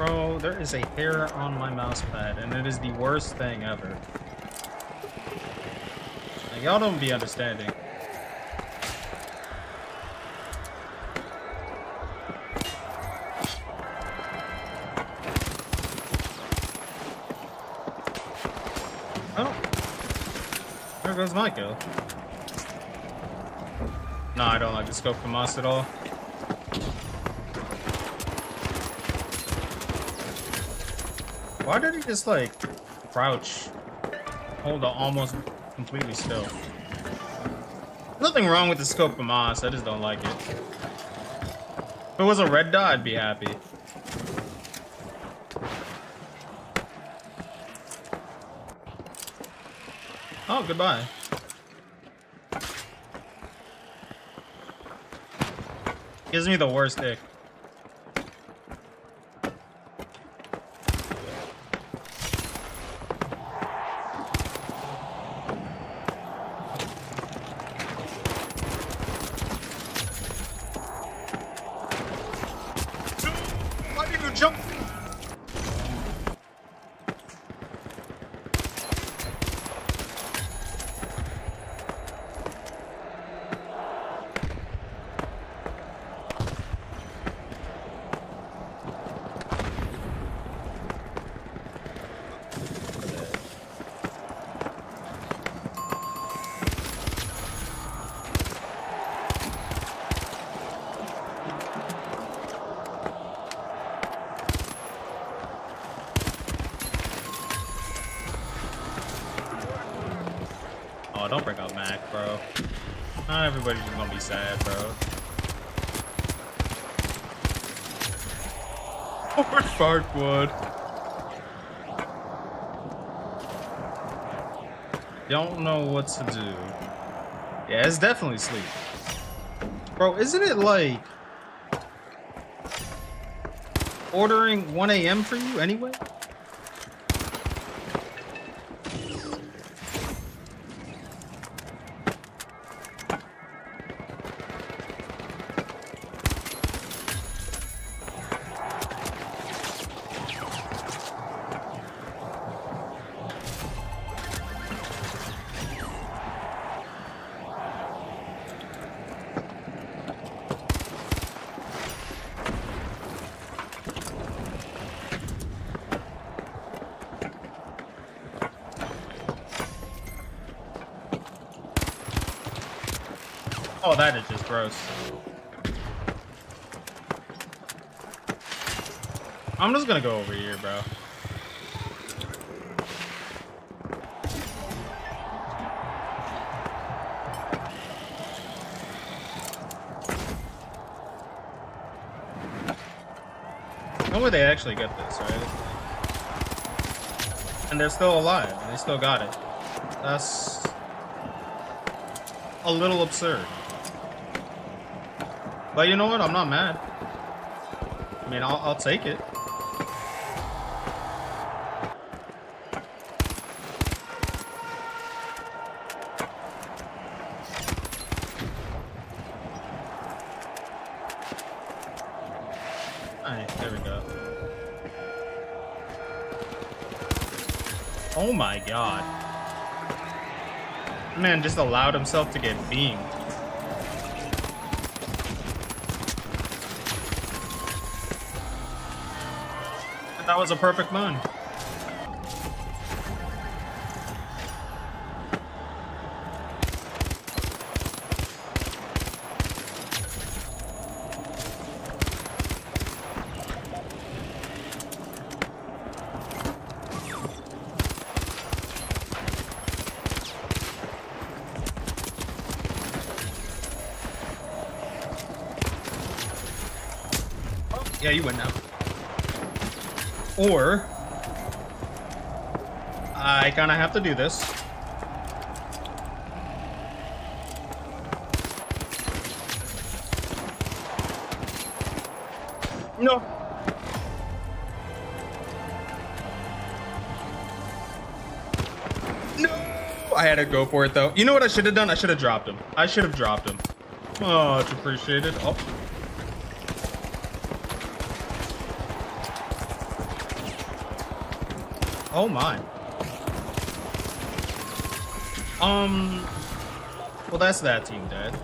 Bro, there is a hair on my mouse pad, and it is the worst thing ever. Like, y'all don't be understanding. Oh. There goes my kill. No, I don't like the scope from us at all. Why did he just, like, crouch? Hold on, almost completely still. Nothing wrong with the scope from Moss, I just don't like it. If it was a red dot, I'd be happy. Oh, goodbye. Gives me the worst ick. Don't bring up Mac, bro. Not everybody's gonna be sad, bro. Over Sparkwood. Don't know what to do. Yeah, it's definitely sleep. Bro, isn't it like ordering 1 a.m. for you anyway? Oh, that is just gross. I'm just gonna go over here, bro. When would they actually get this, right? And they're still alive. They still got it. That's a little absurd. But you know what? I'm not mad. I mean, I'll take it. Alright, there we go. Oh my god. Man just allowed himself to get beamed. That was a perfect moon. Oh, yeah, you win now. Or, I kind of have to do this. No. No! I had to go for it, though. You know what I should have done? I should have dropped him. I should have dropped him. Oh, it's appreciated. Oh. Oh my. Well, that's that team dead.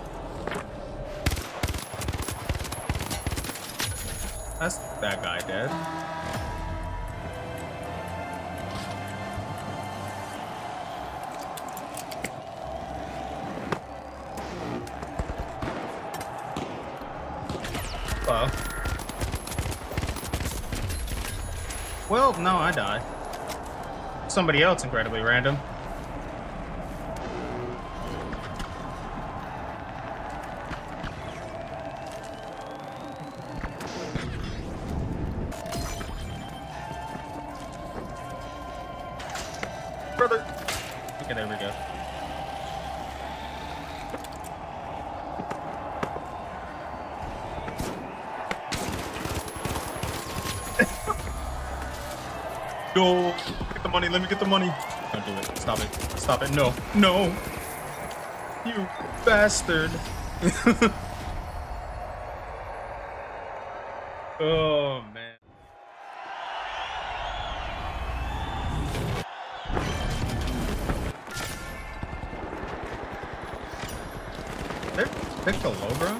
That's that guy dead. Hello. Well, no, I died. Somebody else incredibly random. Go get the money. Let me get the money. Don't do it. Stop it. Stop it. No. No. You bastard. Oh, man. They're the low, bro.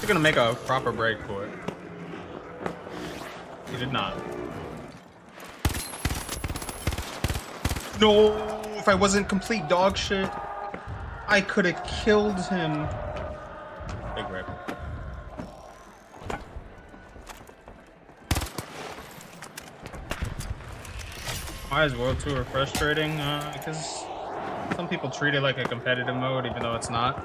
They're gonna make a proper break for it. He did not. No, if I wasn't complete dog shit, I could have killed him. Big rip. Why is World Tour frustrating? Because some people treat it like a competitive mode, even though it's not.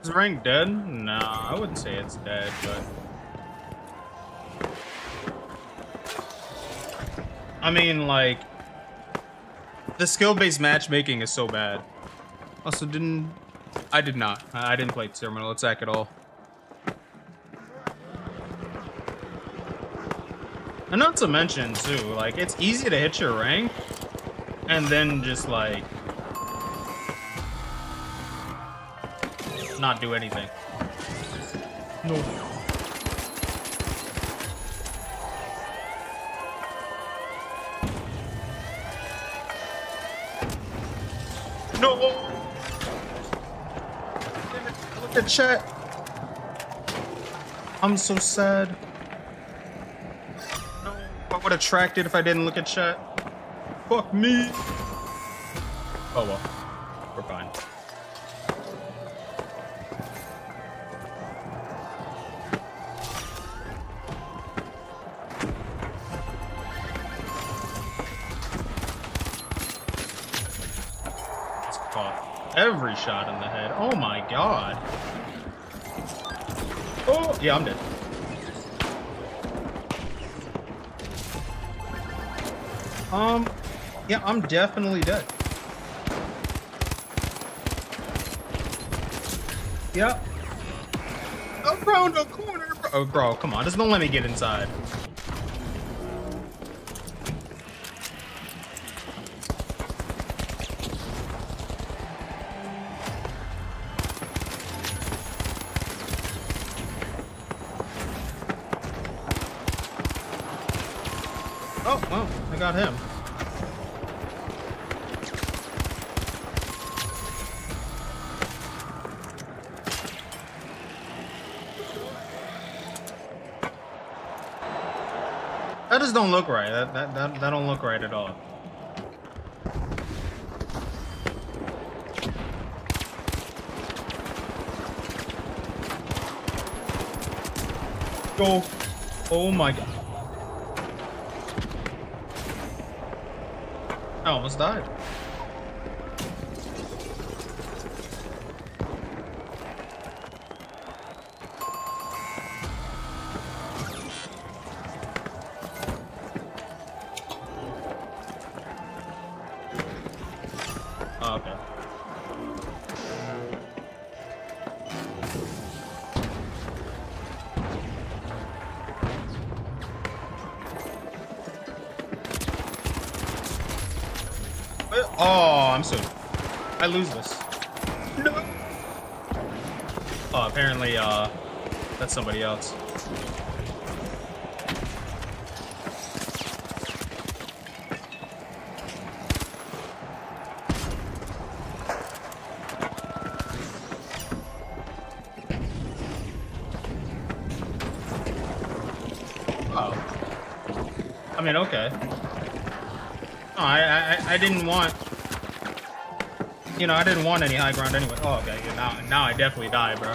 Is rank dead? No, I wouldn't say it's dead, but I mean, like, the skill-based matchmaking is so bad. Also, I didn't play Terminal Attack at all. And not to mention too, like, it's easy to hit your rank and then just like not do anything. No. No. Look at the chat. I'm so sad. No, I would have tracked it if I didn't look at chat. Fuck me. Oh well, we're fine. Every shot in the head. Oh my god. Oh, yeah, I'm dead. Yeah, I'm definitely dead. Yep. Around the corner. Oh, bro, come on. Just don't let me get inside. Oh, well, I got him. That just don't look right. That don't look right at all. go. Oh my god. I almost died. Oh, I'm so... I lose this. No. Oh, apparently, that's somebody else. Oh. I mean, okay. No, I didn't want... You know, I didn't want any high ground anyway. Oh, okay, yeah, now I definitely die, bro.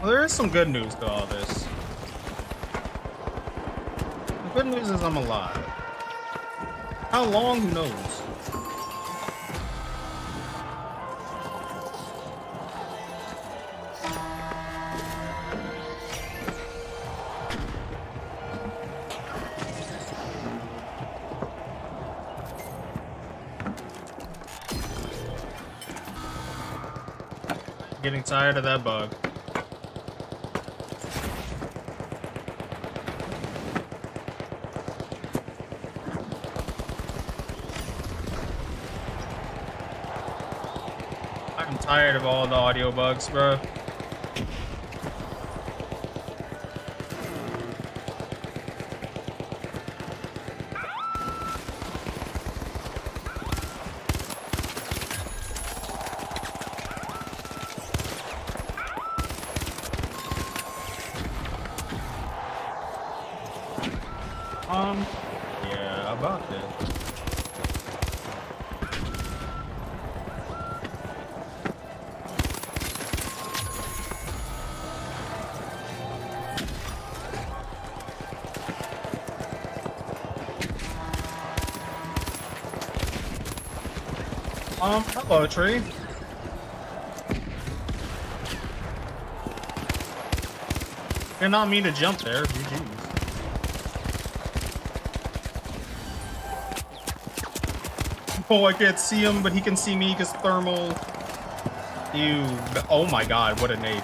Well, there is some good news to all this. The good news is I'm alive. How long? Who knows? Getting tired of that bug. I'm tired of all the audio bugs, bro. Yeah, about that. Hello, tree. Did not mean to jump there, GG. Oh, I can't see him, but he can see me because thermal. Ew. Oh my god, what a nade.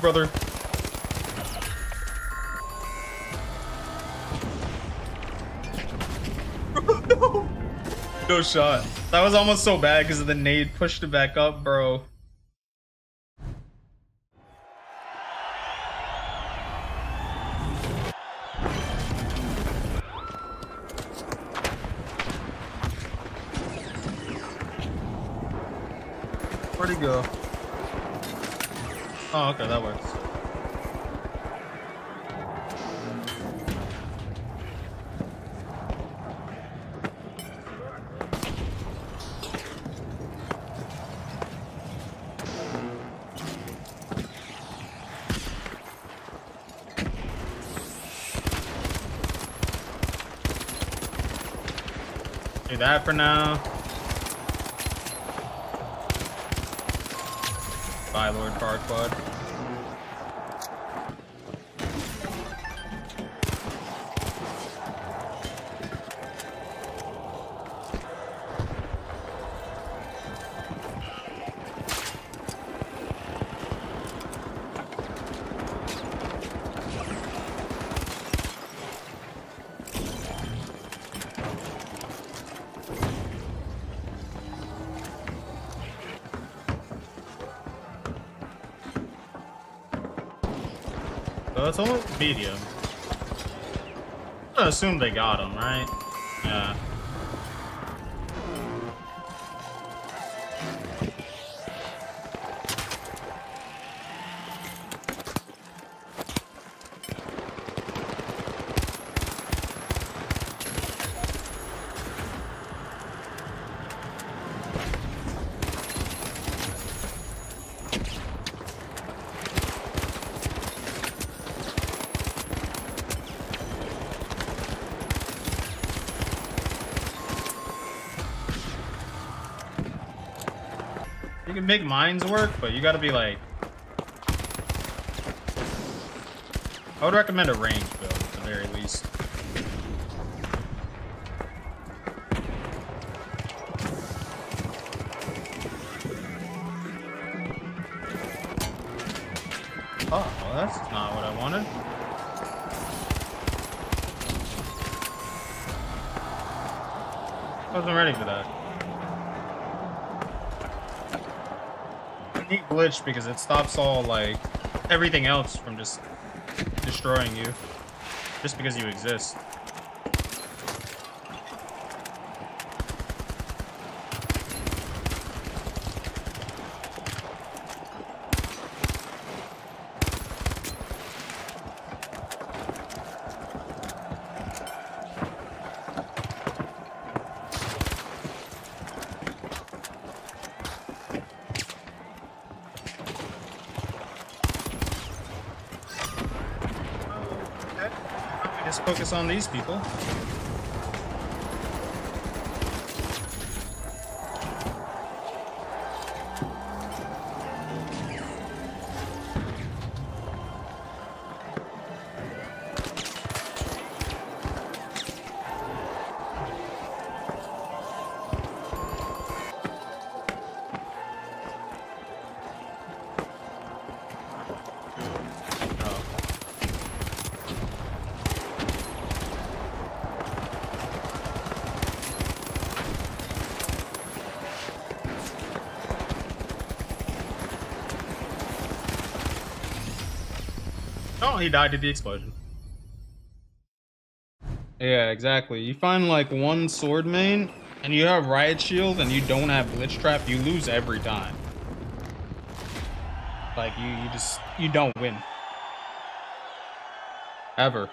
Brother. No. No shot. That was almost so bad because the nade pushed it back up, bro. Where'd he go? Oh, okay, that works. Do that for now. Bye, Lord Farquaad. That's only medium. I assume they got him, right? Yeah. can make mines work, but you gotta be like... I would recommend a range build, at the very least. Oh, well, that's not what I wanted. I wasn't ready for that. Neat glitch because it stops all, like, everything else from just destroying you. Just because you exist. Focus on these people. Oh, he died to the explosion. Yeah, exactly. You find like one sword main, and you have riot shield, and you don't have glitch trap, you lose every time. Like you don't win. Ever.